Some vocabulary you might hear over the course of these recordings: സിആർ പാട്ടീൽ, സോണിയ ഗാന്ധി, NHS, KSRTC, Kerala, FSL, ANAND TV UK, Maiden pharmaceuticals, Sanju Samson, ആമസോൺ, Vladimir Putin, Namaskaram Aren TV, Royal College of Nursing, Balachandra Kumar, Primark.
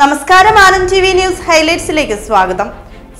Namaskaram Aren TV News Highlights Lake Swagatham.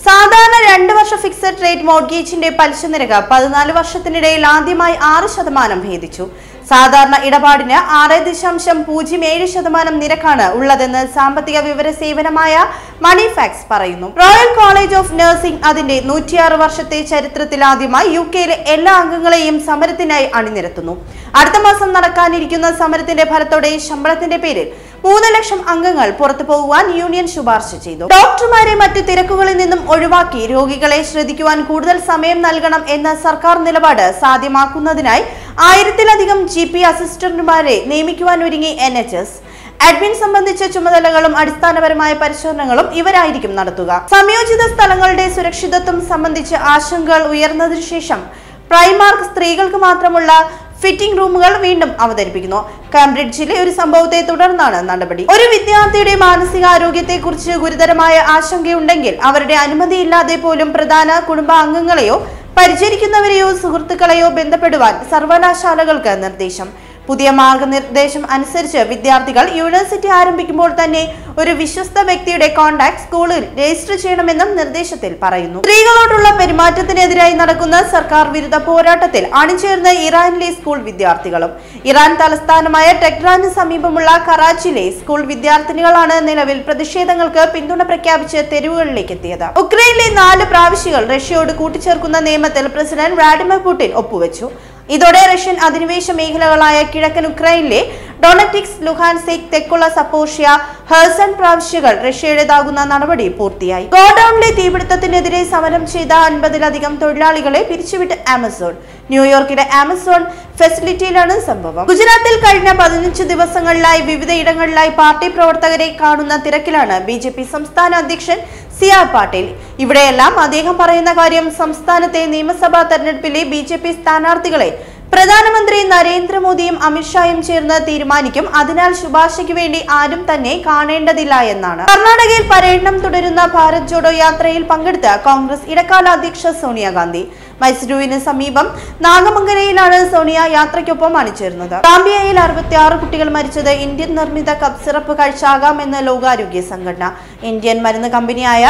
Sadhana and Vasha Fixed Rate Mortgage in De Palchanega, Padana Vashatinade, Landi, my Ara Shadamanam Hedichu. Sadhana Idapadina, Ara the Shamsham Puji, Made Shadamanam Nirakana, Uladana, Sampatia Vivera Savanamaya, Manifax Parayuno. Royal College of Nursing Adinde, Nutia Vashate Charitratiladi, UK, Ella Angalayim, Samaratina, and Niratunu. Arthamasam Narakani, Kuna Samaratin de Paratode, Shambaratin de Period. Moonalaksham Angangal, Portapo, one union Shubarshido. Doctor Marimatu Tirakulan in the Odivaki, Rogikale Shredikuan Kudal Sameem Nalganam in the Sarkar Nilabada, Sadi Makunadinai, Ayritiladigam GP Assistant Mare, Namikuan Vidingi NHS. Admin Sambandicha Chumadalagalam, Adistana Vermai Parishanangalam, even Idikim Natuga. Samuji the Stalangal Day Surekshidatum Sambandicha Ashangal, Uernadisham, Primark Strigal Kamatramulla. Fitting room girl window Avadipino, Cambridge Chile, Sambode, Tudarana, Nandabadi. Or Vitya Tide Manasiga, Rogete Kurchi, Guridamaya, Ashangi Undangil, Avade Animadilla, the Polium Pradana, Kudumba Angangaleo, Parjerikinavario, Sukurtakalayo, Bendapeduan, Sarvana Shalagal Ganadesham, Pudia Marganadesham and Searcher with the article University Iron Picimortane, or Vicious the Vective Contact School, Registration Menam Nadeshatil Parayno. Perimathanetra in Narakuna, Sarkar Virda Poratatil, Anichir the Iran Lay School with the article. Iran Talastan Maya Tekran Samipamula Karachi Lay School with the article and Nilavil Pradeshangal Cup into a precapture Teru Lake theatre. Ukraine Nala Pravishal, Ratio Kutichakuna name at the President Vladimir Putin Opuvechu. ഇതോടെ Russian അധിനിവേശ മേഖലകളായ കിഴക്കൻ ഉക്രൈനിലെ ഡൊണറ്റിക്സ്, Luhansk, തെക്കുള്ള സപ്പോഷ്യ, Herzl പ്രവിശ്യകൾ റഷ്യയുടേതാകുന്ന നടപടി പൂർത്തിയായി. ഗോഡൌണിലെ തീപിടുത്തത്തിനെതിരെ സമരം ചെയ്ത 50ലധികം തൊഴിലാളികളെ പിരിച്ചുവിട്ട ആമസോൺ. ന്യൂയോർക്കിലെ ആമസോൺ ഫെസിലിറ്റിയിലാണ് സംഭവം. ഗുജറാത്തിൽ കഴിഞ്ഞ 15 ദിവസങ്ങളിലായി വിവിധയിടങ്ങളിലായി പാർട്ടി പ്രവർത്തകരെ കാണുന്ന തിരക്കിലാണ് ബിജെപി സംസ്ഥാന അധ്യക്ഷൻ സിആർ പാട്ടീൽ. ഇവിടെയെല്ലാം അദ്ദേഹം പറയുന്ന കാര്യം സംസ്ഥാനത്തെ നിയമസഭാ തെരഞ്ഞെടുപ്പിലെ ബിജെപി സ്ഥാനാർത്ഥികളെ പ്രധാനമന്ത്രി നരേന്ദ്ര മോദിയും അമിത് ഷായും ചേർന്ന് തീരുമാനിക്കും. അതിനാൽ ശുഭാശയ്ക്ക് വേണ്ടി ആരും തന്നെ കാണേണ്ടതില്ല എന്നാണ്. കർണാടകയിൽ പര്യടനം തുടരുന്ന ഭാരത് ജോഡോ യാത്രയിൽ പങ്കെടുത്ത കോൺഗ്രസ് ഇടക്കാല അധ്യക്ഷ സോണിയ ഗാന്ധി മൈസൂരുവിന് സമീപം നാഗമംഗലയിലാണ് സോണിയ യാത്രയ്ക്കൊപ്പം അണിചേർന്നത്. ഗാംബിയയിൽ 66 കുട്ടികൾ മരിച്ചത് ഇന്ത്യൻ നിർമ്മിത കഫ് സിറപ്പ് കഴിച്ചാകാമെന്ന് ലോകാരോഗ്യ സംഘടന. ഇന്ത്യൻ മരുന്ന് കമ്പനിയായ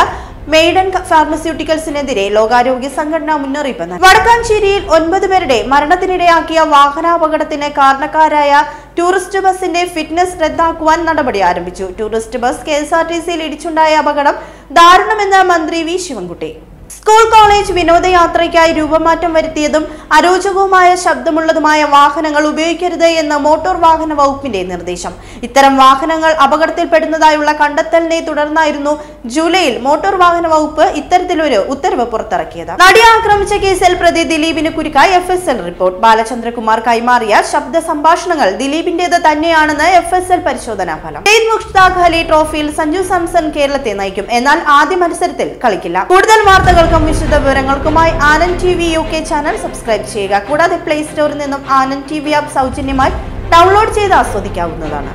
Maiden pharmaceuticals in the Logarugi Sangana Munaripan. Vadakan Chiril on the Verde, Maranatinideakia, Wakana, Pagatina, Karnakaraya, tourist bus in a fitness redak one Nadabadi Arabichu, tourist bus, KSRTC, Lidichundaya Bagadam, Darnam in the Mandri Vishivanguti. School college, Vinodayatrakaya, Rubamatam Vertidum, Arojagumaya, Shabdamuladamaya, Wakanangal, Ubekirday, and the motor Wakana Vaupinde Nerdesham. Iteram Wakanangal, Abagatil Pedana, Kandatal, Turana Irno, Julail, Motor Wakana Vaupa, Itertilur, Utterva Portarakeda. Nadia Kramchaki, Selprade, Dilip in Kurika, FSL report, Balachandra Kumar Kaimaria, Shabda Sambashangal, Dilip in the Tanyana, FSL Pershodanapala. Tate Mukstak Hali Trophy, Sanju Samson, Kerala Tenaikum, Enal Adi Marsetil, Kalikila. Kudal Welcome to the ANAND TV UK channel. Subscribe to the Play Store and ANAND TV app. Download the Play Store.